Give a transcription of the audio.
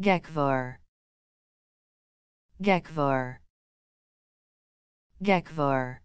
Gaekwar, Gaekwar, Gaekwar.